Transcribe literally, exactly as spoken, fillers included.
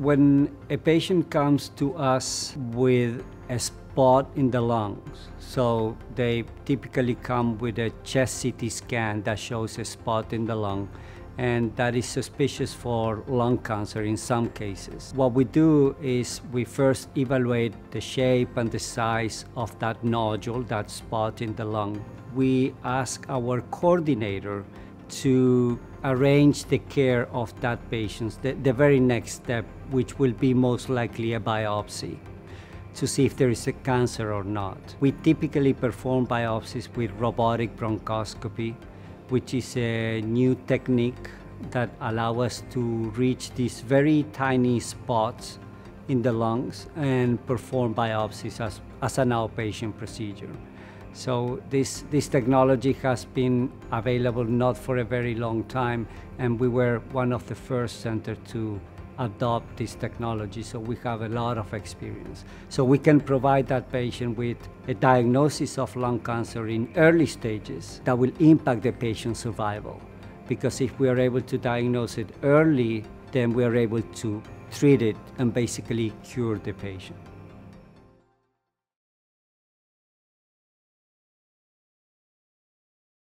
When a patient comes to us with a spot in the lungs, so they typically come with a chest C T scan that shows a spot in the lung, and that is suspicious for lung cancer in some cases. What we do is we first evaluate the shape and the size of that nodule, that spot in the lung. We ask our coordinator to arrange the care of that patient, the, the very next step, which will be most likely a biopsy, to see if there is a cancer or not. We typically perform biopsies with robotic bronchoscopy, which is a new technique that allows us to reach these very tiny spots in the lungs and perform biopsies as, as an outpatient procedure. So this, this technology has been available not for a very long time, and we were one of the first centers to adopt this technology, so we have a lot of experience. So we can provide that patient with a diagnosis of lung cancer in early stages that will impact the patient's survival. Because if we are able to diagnose it early, then we are able to treat it and basically cure the patient.